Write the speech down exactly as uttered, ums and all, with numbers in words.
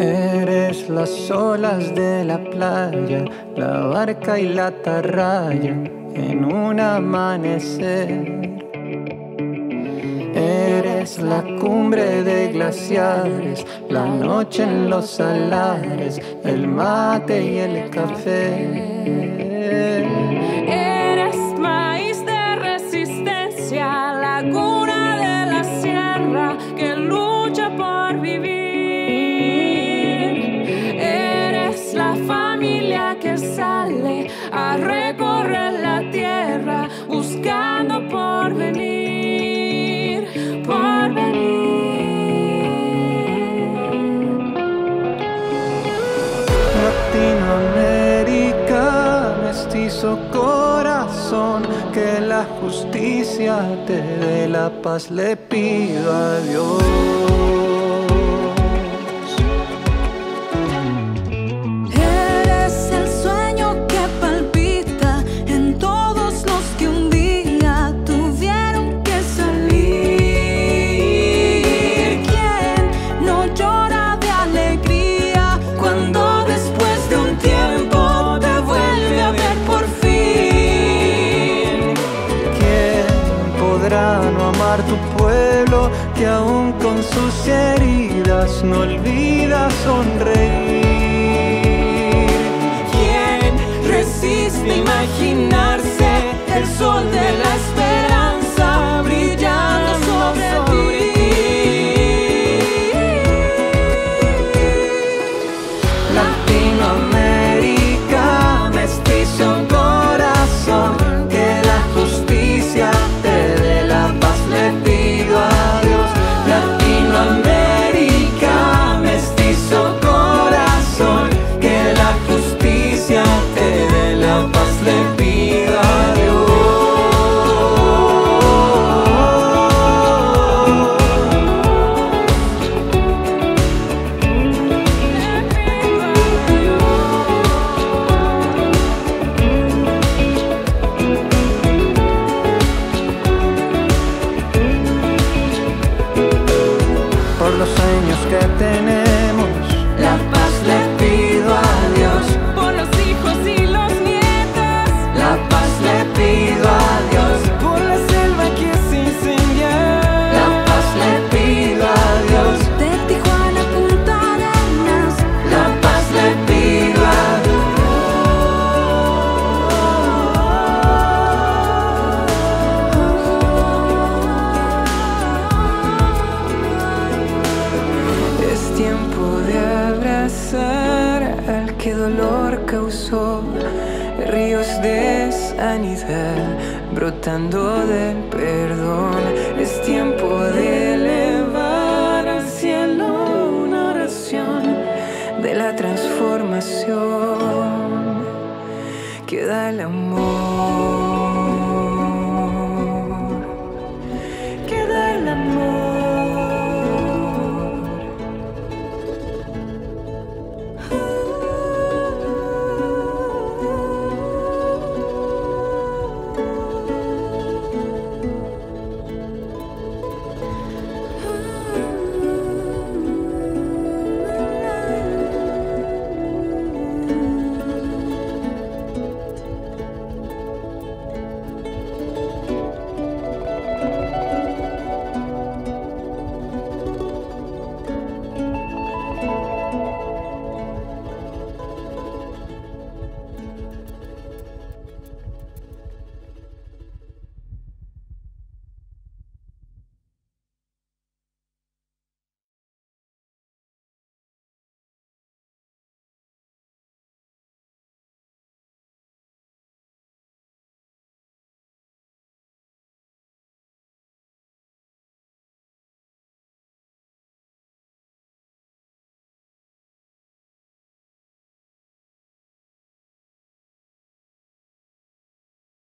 Eres las olas de la playa, la barca y la atarraya en un amanecer. Eres la cumbre de glaciares, la noche en los salares, el mate y el café. Eres maíz de resistencia, laguna de la sierra que lucha por vivir. Eres la familia que sale a recorrer la tierra buscando por venir. Latinoamérica, mestizo corazón, que la justicia te dé la paz, le pido a Dios. Eres el sueño que palpita en todos los que un día tuvieron que salir. ¿Quién no llora de alegría cuando no amar tu pueblo, que aún con sus heridas no olvida sonreír? ¿Quién resiste imaginarse el sol de la esperanza brillando sobre ti? Latinoamérica, mestizo corazón, que la justicia te dé sueños que tenemos, la paz le pido a Dios, por los hijos y los nietos, la paz le pido a Dios, por la selva que se incendia, la paz le pido a Dios, de Tijuana a Punta Arenas, la paz le pido a Dios. Tiempo de abrazar al que dolor causó, ríos de sanidad brotando del perdón. Es tiempo de elevar al cielo una oración de la transformación que da el amor.